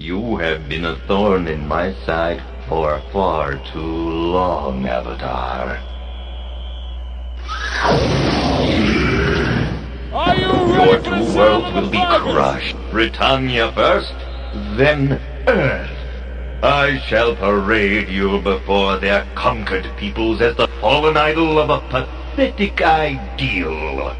You have been a thorn in my side for far too long, Avatar. Are you ready? Your two worlds will be crushed. Britannia first, then Earth. I shall parade you before their conquered peoples as the fallen idol of a pathetic ideal.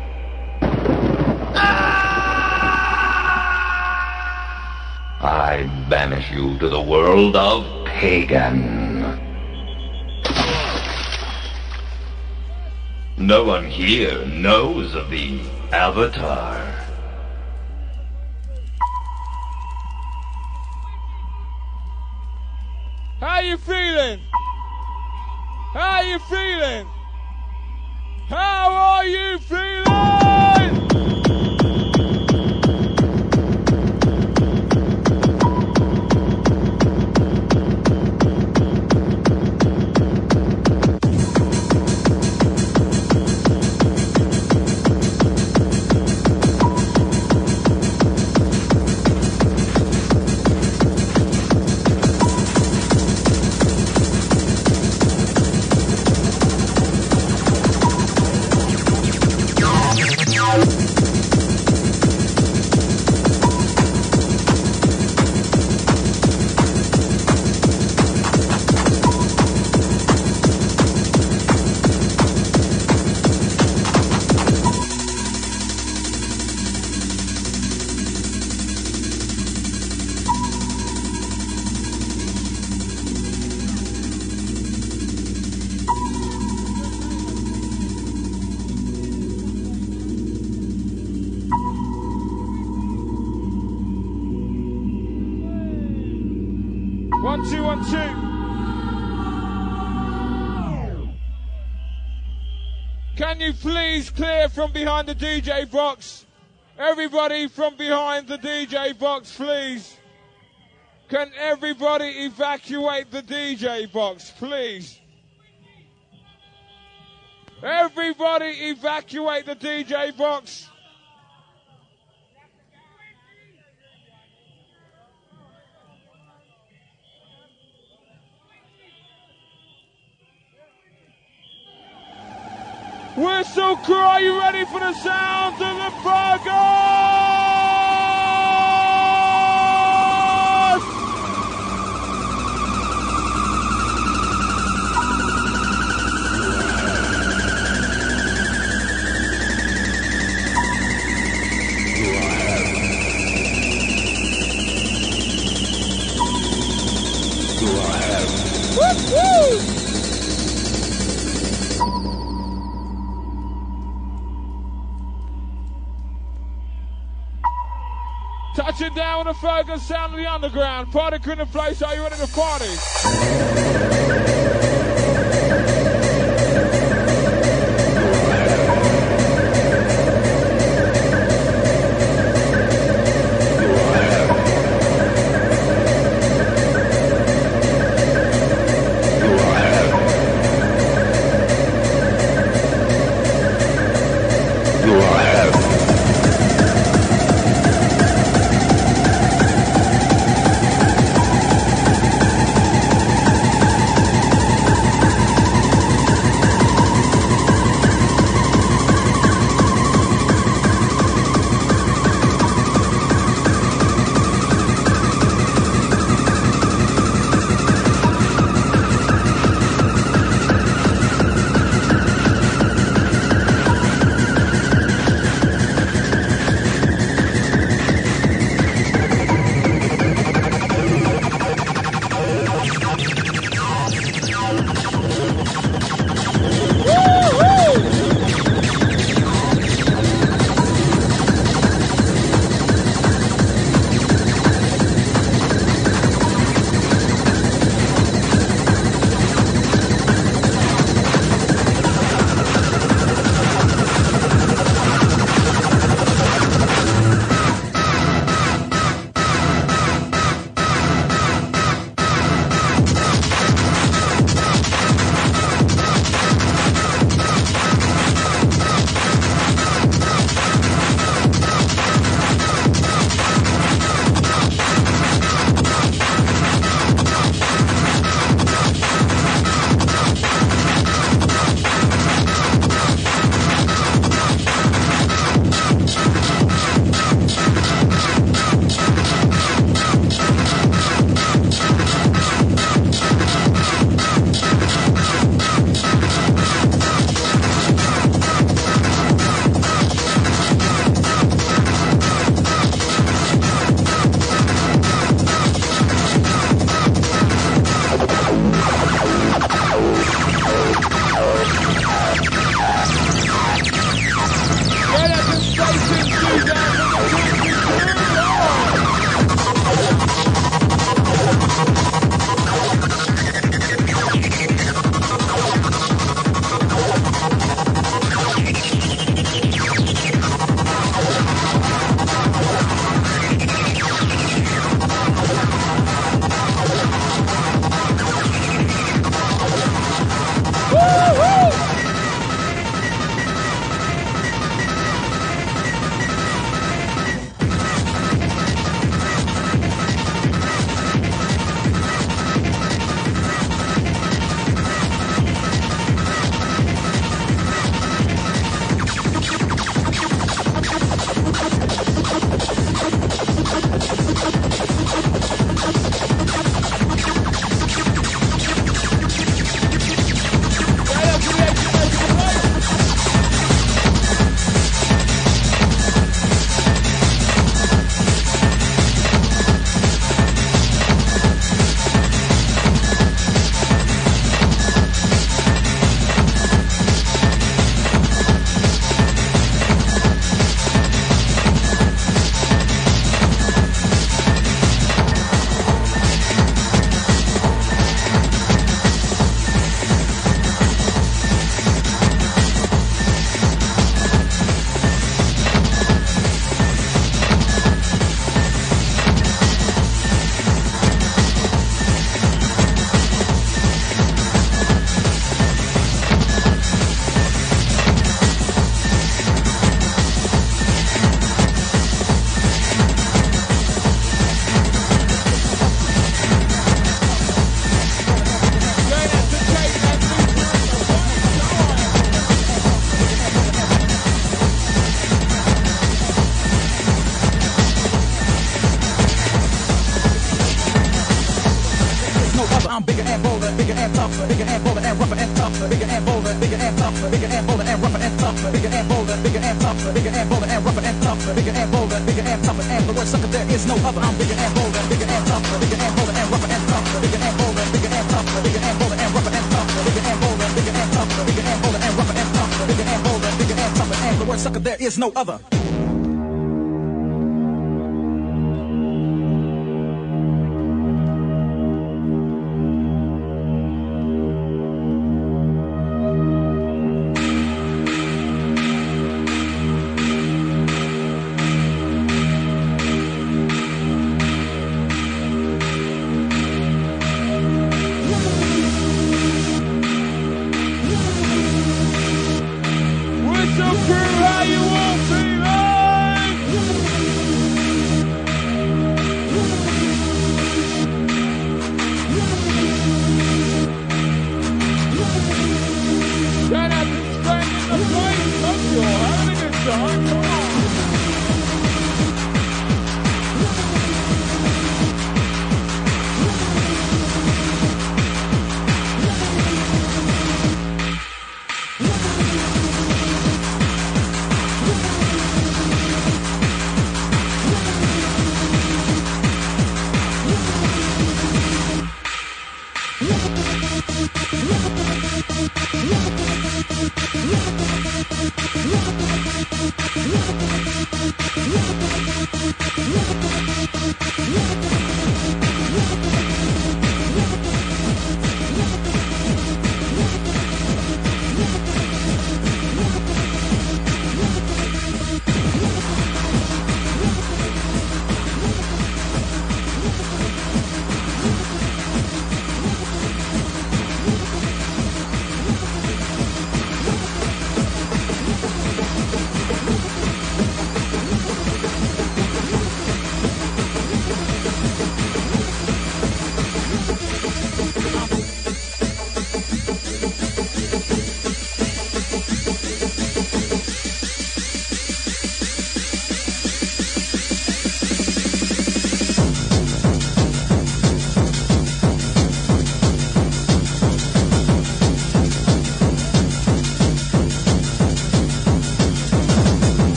I banish you to the world of Pagan. No one here knows of the Avatar. How you feeling? How you feeling? How are you feeling? Can you please clear from behind the DJ box? Everybody from behind the DJ box, please. Can everybody evacuate the DJ box, please? Everybody evacuate the DJ box. Whistle, cry, you ready for the sound of the Fergus? Woo-hoo! Touching down with the Fergus sound of the underground. Party crew in the place, are you ready to party? bigger and bolder and rougher and tougher, bigger and bolder, bigger and tougher, bigger and bolder and rougher and tougher, bigger and bolder, bigger and tougher, bigger and bolder and rougher and tougher, bigger and bolder, bigger and tougher, and the word sucker there is no other. I'm bigger and bolder, bigger and tougher, bigger and bolder and rougher and tougher, bigger and bolder, bigger and tougher, bigger and bolder and rougher and tougher, bigger and bolder, bigger and tougher, bigger and bolder and rougher and tougher, bigger and bolder, bigger and tougher, and the word sucker there is no other.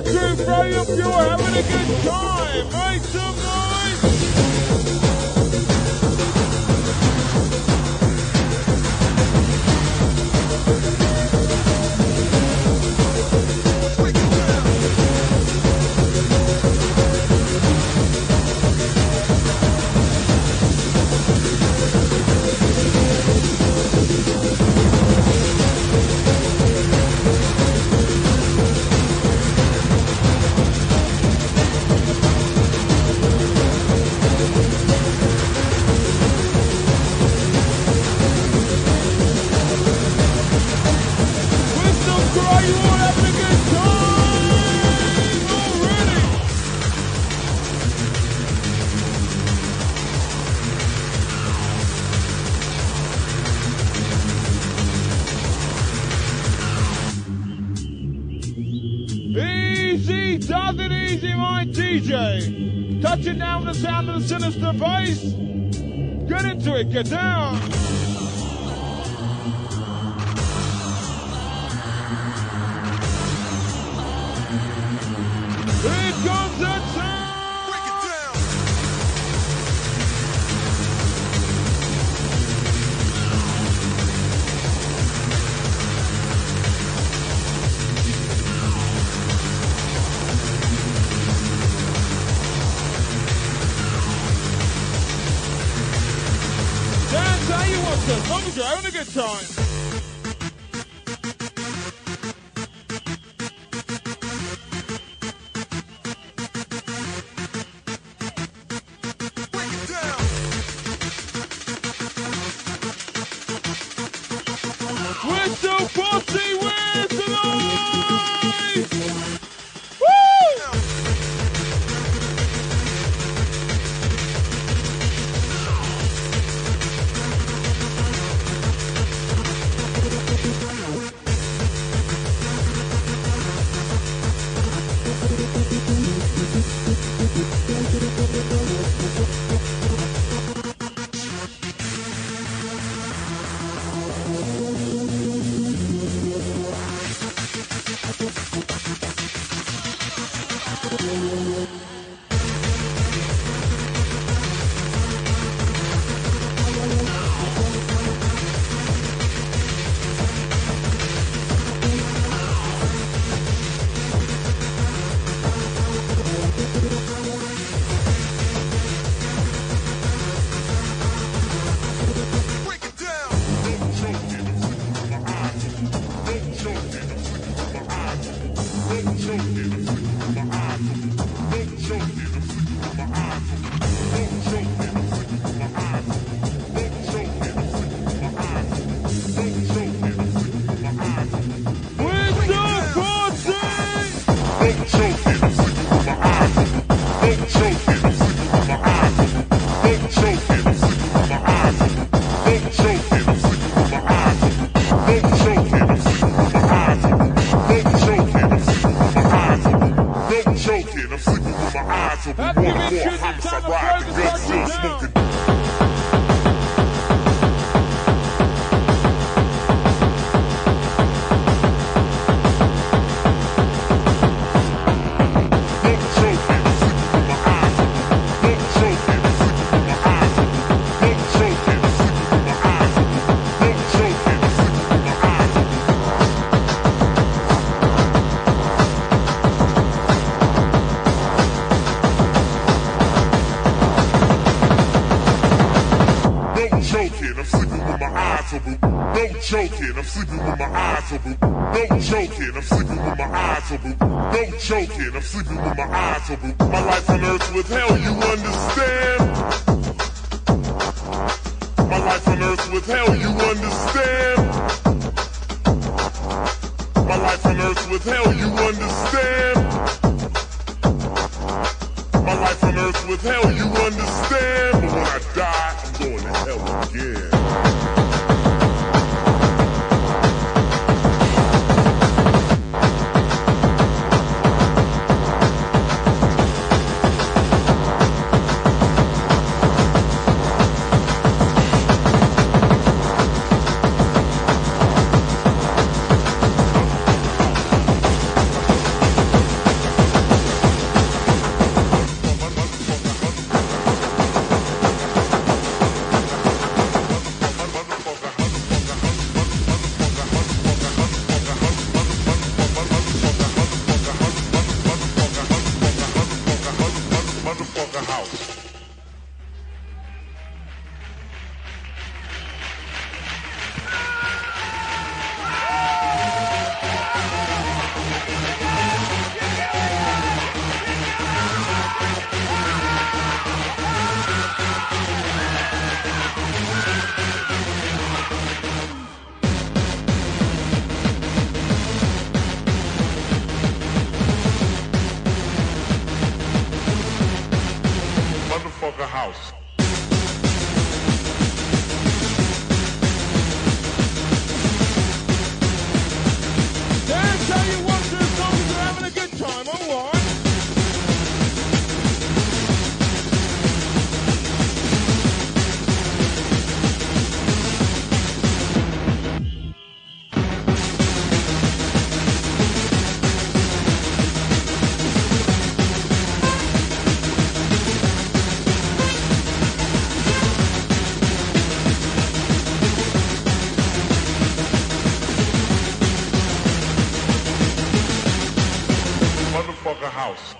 Okay, right up, you are having a good time. Make some touching down the sound of the sinister bass. Get into it, get down. Here comes the sound. Break it down. As long as you're having a good time. Break it down. We're so bossy, we're tonight. Joking, I'm sleeping with my eyes open. My life on Earth with hell, you understand? My life on Earth with hell, you understand? My life on Earth with hell, you understand? My life on Earth with hell, you understand? But when I die, I'm going to hell again. the house.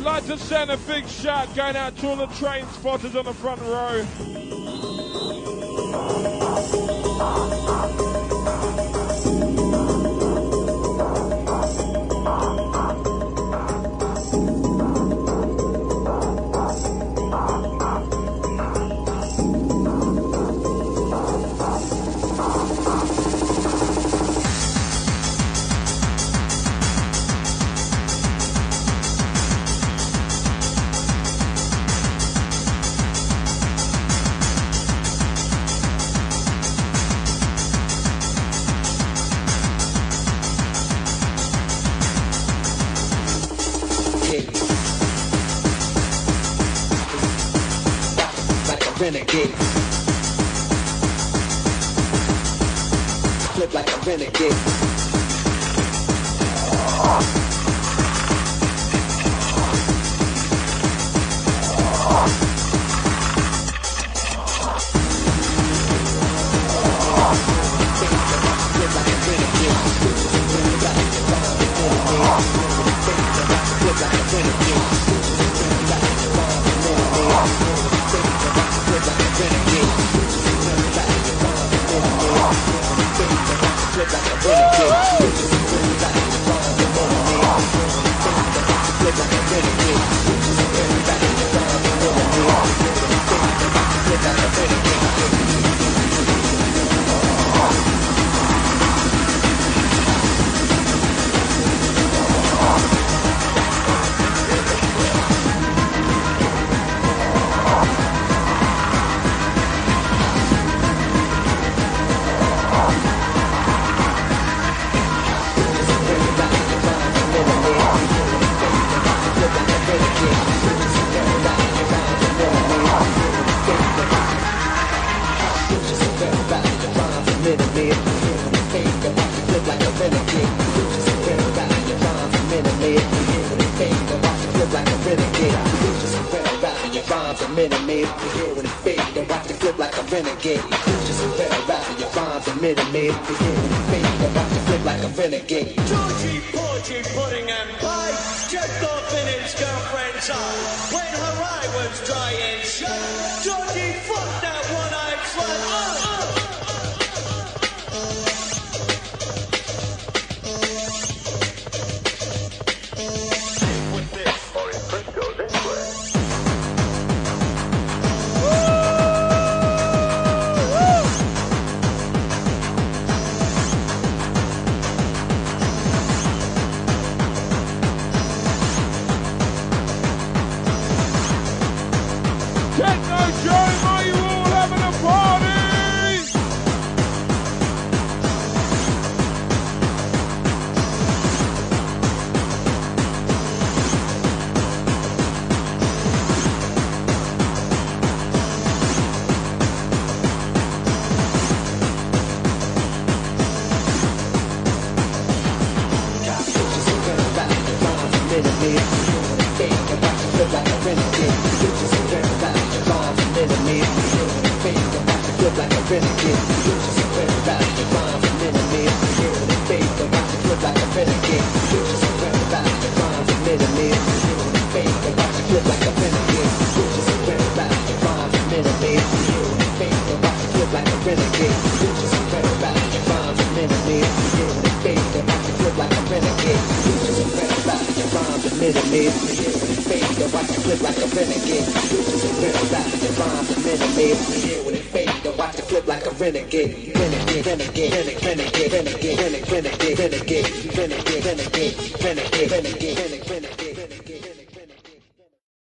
I'd like to send a big shout going out to all the train spotters on the front row. Renegade, flip like a renegade. Renegade.